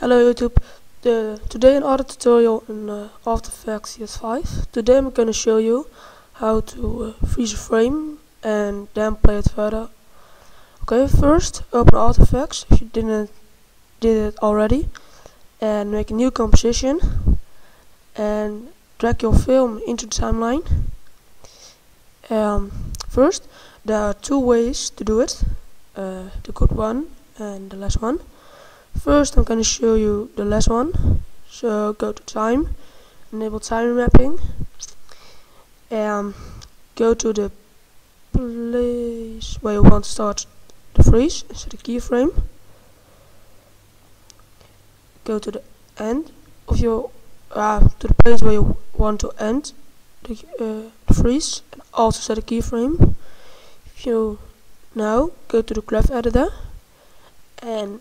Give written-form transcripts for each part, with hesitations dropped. Hello YouTube. Today in our tutorial in After Effects CS5. Today I'm gonna show you how to freeze a frame and then play it further. Okay, first open After Effects if you did it already, and make a new composition and drag your film into the timeline. First, there are two ways to do it, the good one and the last one. First, I'm going to show you the last one. So go to time, enable time mapping, and go to the place where you want to start the freeze, so the keyframe. Go to the end of your to the place where you want to end the freeze, and also set a keyframe. If you now go to the graph editor and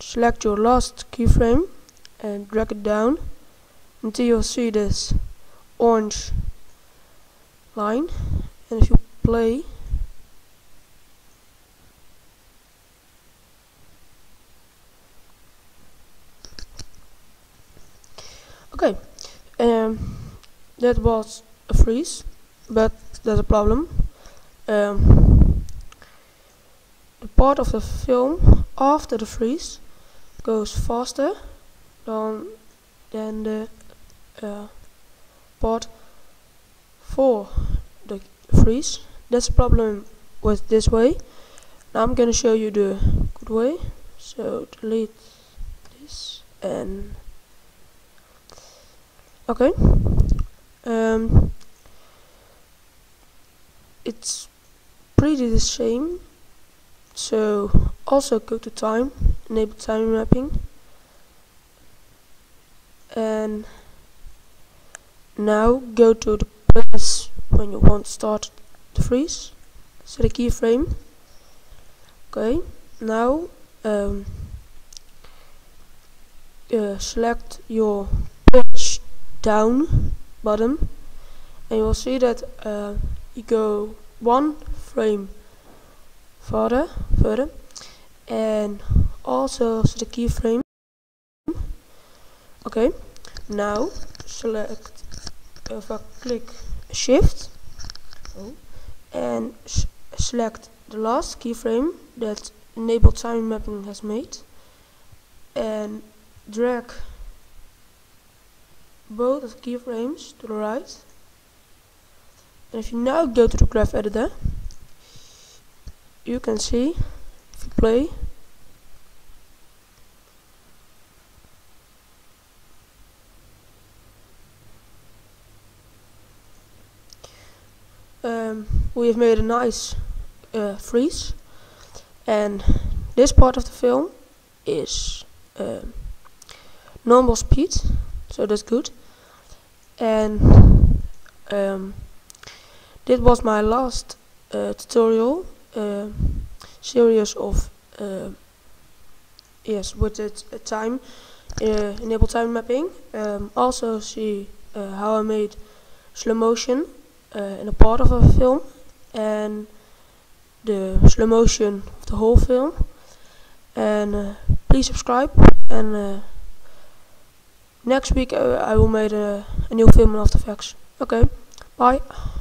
select your last keyframe and drag it down until you see this orange line, and if you play, okay, that was a freeze, but there's a problem. The part of the film after the freeze goes faster than the part for the freeze. That's the problem with this way. Now I'm gonna show you the good way. So delete this and okay. It's pretty the same. So also go to time, enable time mapping, and now go to the place when you want to start the freeze, so the keyframe. Okay, now select your pitch down bottom, and you will see that you go one frame further, and also the keyframe. Okay, now select, if I click shift, and select the last keyframe that enable time mapping has made, and drag both of the keyframes to the right. And if you now go to the graph editor, you can see, if you play, we have made a nice freeze, and this part of the film is normal speed, so that's good. And this was my last tutorial. Series of yes, with it time enable time mapping. Also see how I made slow motion in a part of a film and the slow motion of the whole film. And please subscribe. And next week I will make a new film in After Effects. Okay, bye.